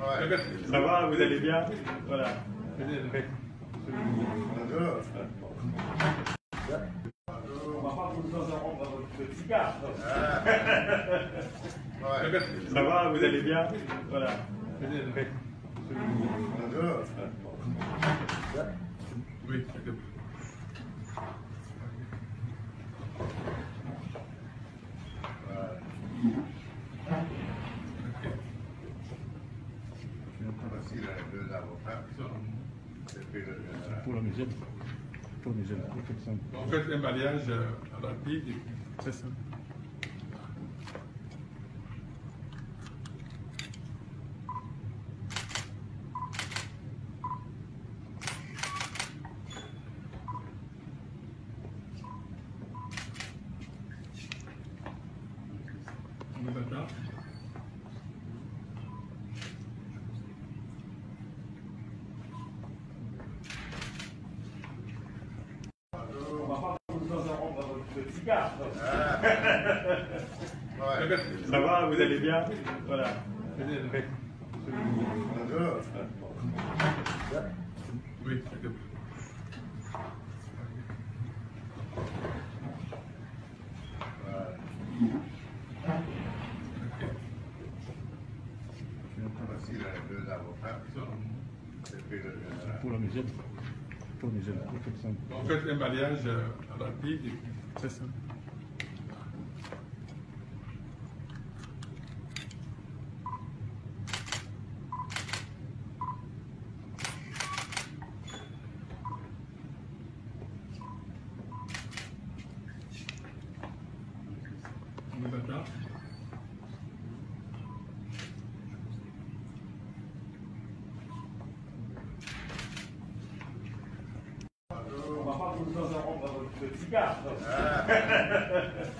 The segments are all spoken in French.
Ouais. Ça va, vous allez bien? Voilà. On va pas tout le temps se rendre à votre cigare. Ouais. Ça va, vous allez bien? Voilà. Oui. En fait, un mariage rapide, c'est ça. Ça va, vous allez bien? Voilà. Oui. En fait, un mariage rapide, c'est ça. Ça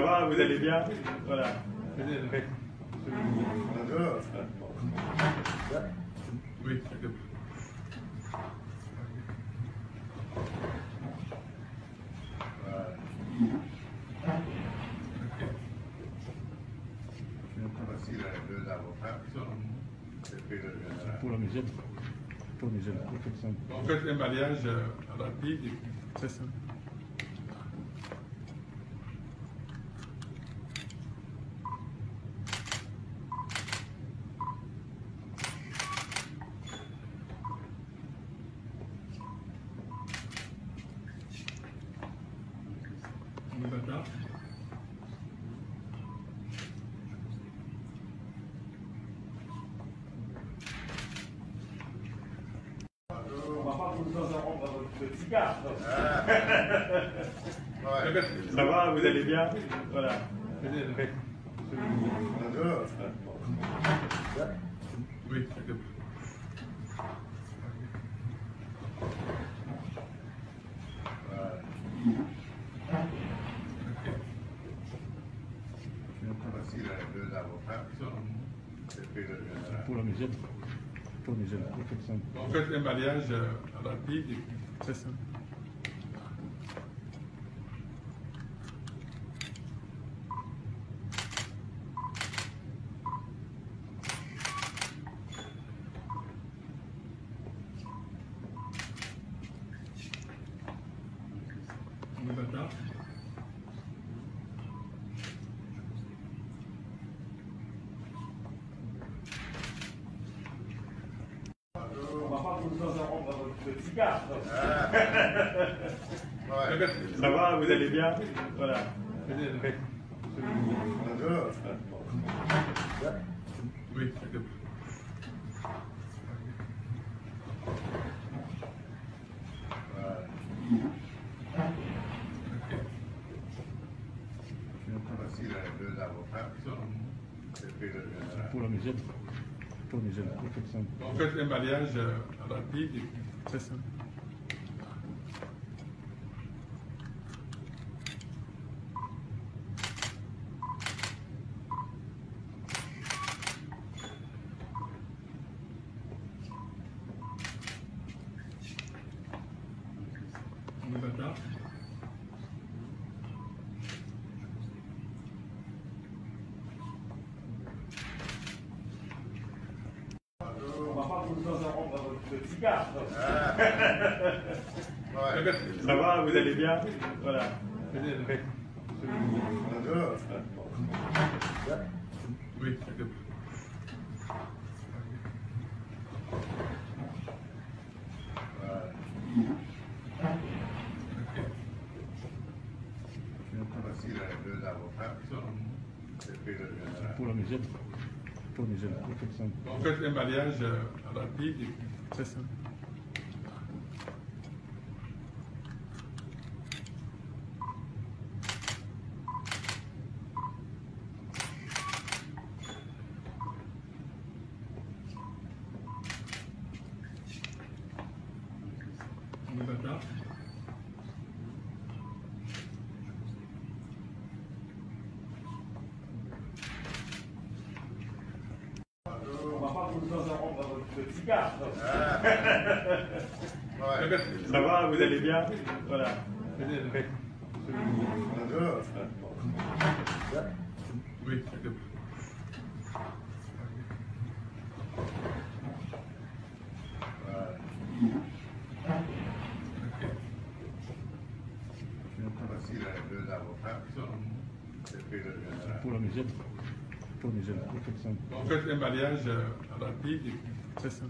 va, vous allez bien? Voilà. Oui. En fait, un mariage rapide, c'est ça. Ça va, vous allez bien? Voilà. Oui. En fait, un mariage rapide, c'est ça. Ça va, vous allez bien? Voilà. Oui. En fait, un mariage rapide, c'est ça. de temps en temps votre petit car. Ça va, vous allez bien? Voilà. Oui, pour la maison. En fait, un mariage rapide. C'est ça. Ça va, vous allez bien? Voilà. Oui. Pour la maison. En fait, un mariage rapide. C'est ça.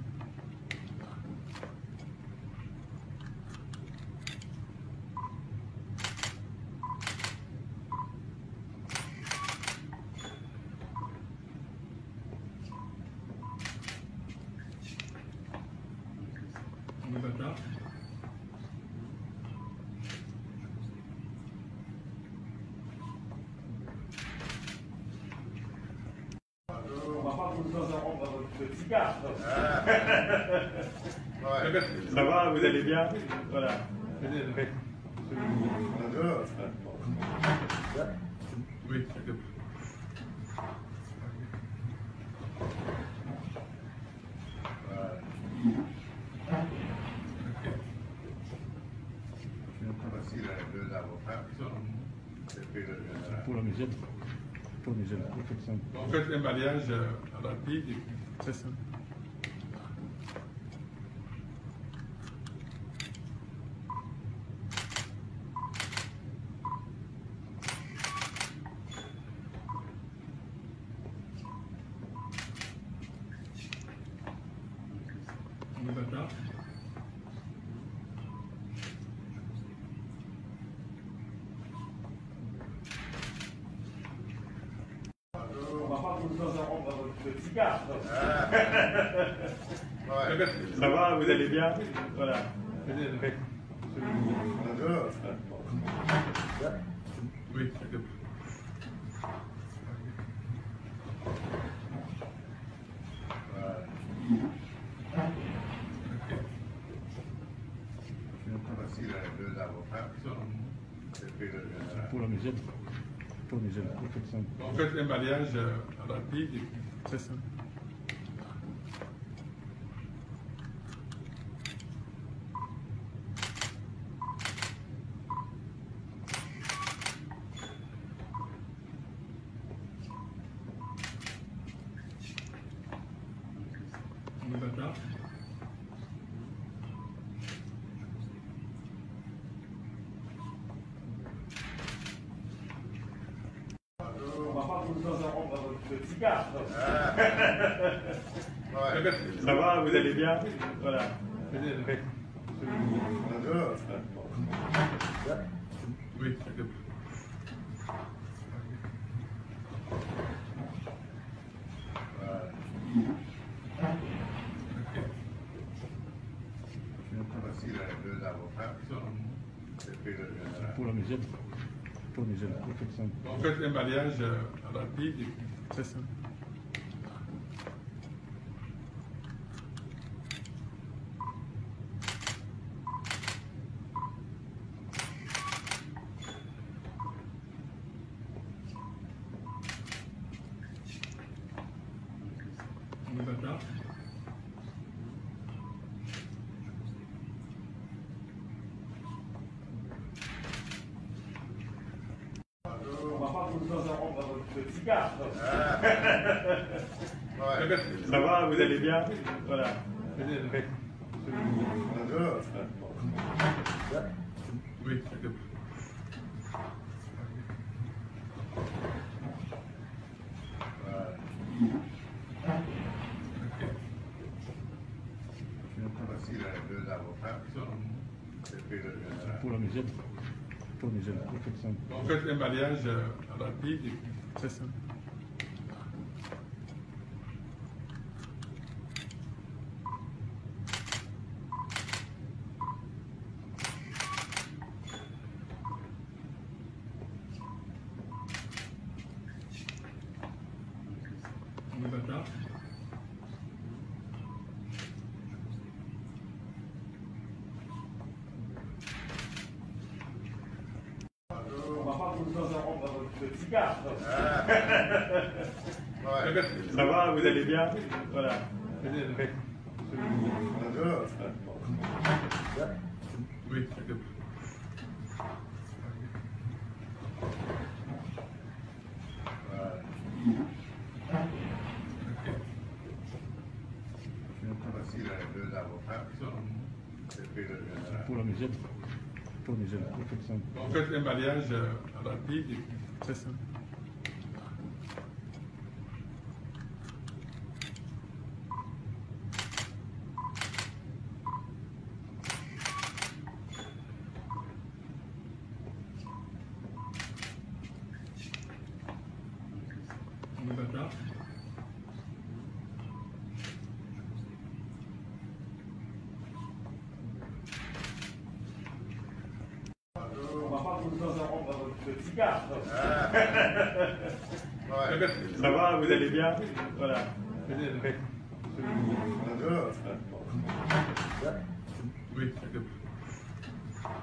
Ça va, vous allez bien? Voilà. Oui. Pour la maison. En fait, un mariage rapide. C'est ça. Ça va, vous allez bien? Voilà. Oui. Pour la maison. En fait, un mariage rapide. C'est ça. Ça va, vous allez bien? Voilà. Oui. Pour la maison. En fait, un mariage rapide. C'est ça. Ça va, vous allez bien? Voilà. Pour les jeunes. En fait, un mariage rapide, c'est ça. Ça va, vous allez bien? Voilà. Oui, pour les jeunes. En fait, un mariage rapide, c'est ça. Ça va, vous allez bien? Voilà. Oui. Pour les jeunes. En fait, un mariage rapide, c'est ça.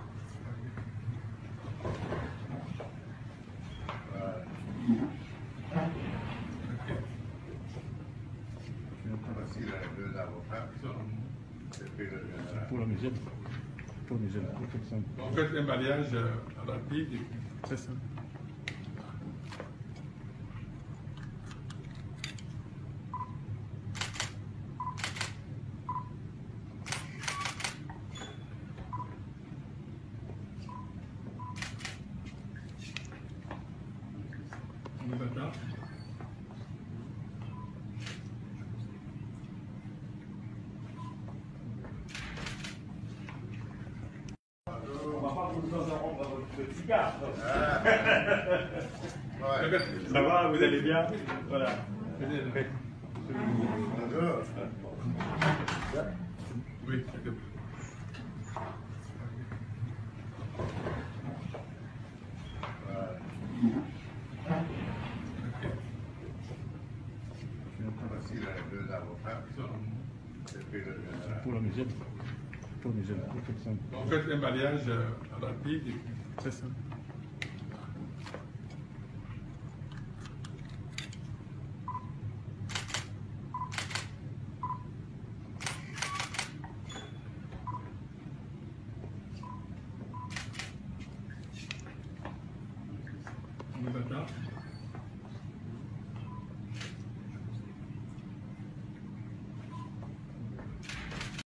Ça va, vous allez bien? Voilà. Oui. Pour les jeunes. En fait, un mariage rapide, c'est ça.